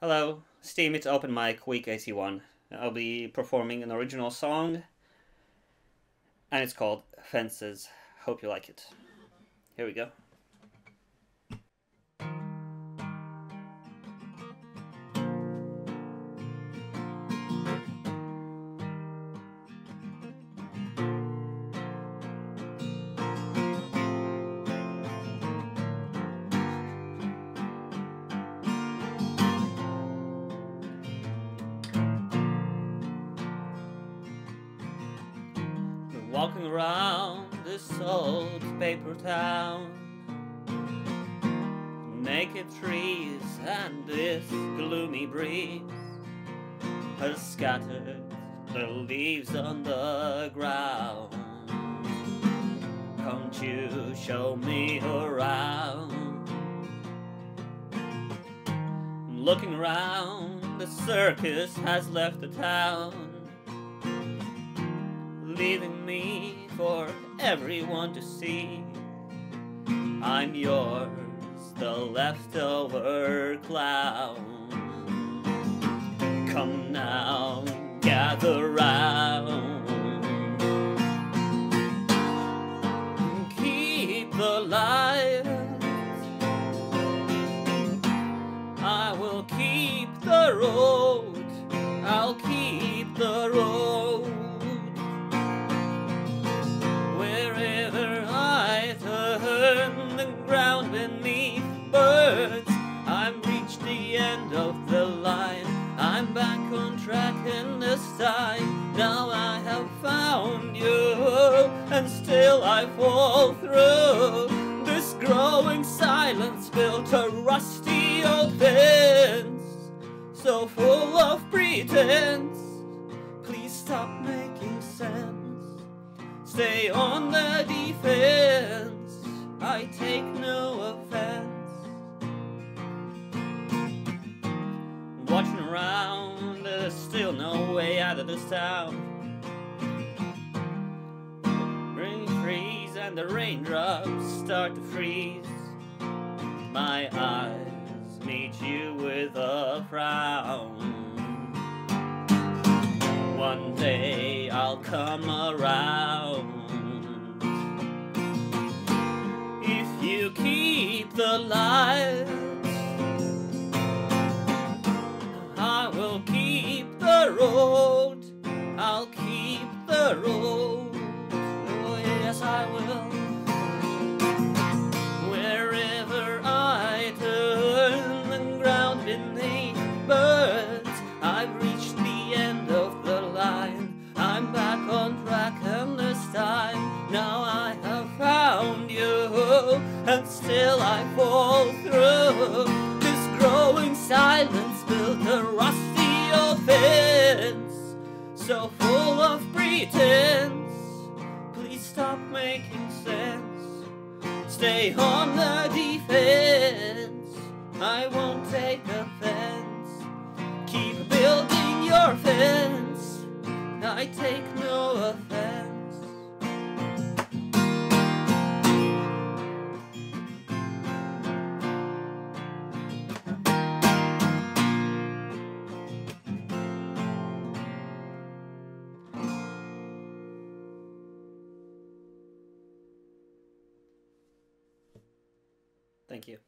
Hello, Steam, it's Open Mic Week 81. I'll be performing an original song, and it's called Fences. Hope you like it. Here we go. Walking around this old paper town, naked trees and this gloomy breeze has scattered the leaves on the ground. Can't you show me around? Looking around, the circus has left the town, leaving me for everyone to see. I'm yours, the leftover clown. Come now, gather round. Keep the light. I will keep the road. I'll keep the road. Ground beneath birds, I'm reached the end of the line. I'm back on track in this time. Now I have found you, and still I fall through. This growing silence built a rusty old fence, so full of pretense. Please stop making sense. Stay on the defense. I take no offense. Watching around, there's still no way out of this town. Green trees and the raindrops start to freeze. My eyes meet you with a frown. One day I'll come around. You keep the light, I will keep the road, I'll keep the road, oh yes I will. Wherever I turn, the ground beneath birds, I've reached the end of the line, I'm back on track and this time, now I have found you. And still I fall through. This growing silence built a rusty old fence, so full of pretense. Please stop making sense. Stay on the defense. I won't take offense. Keep building your fence. I take no offense. Thank you.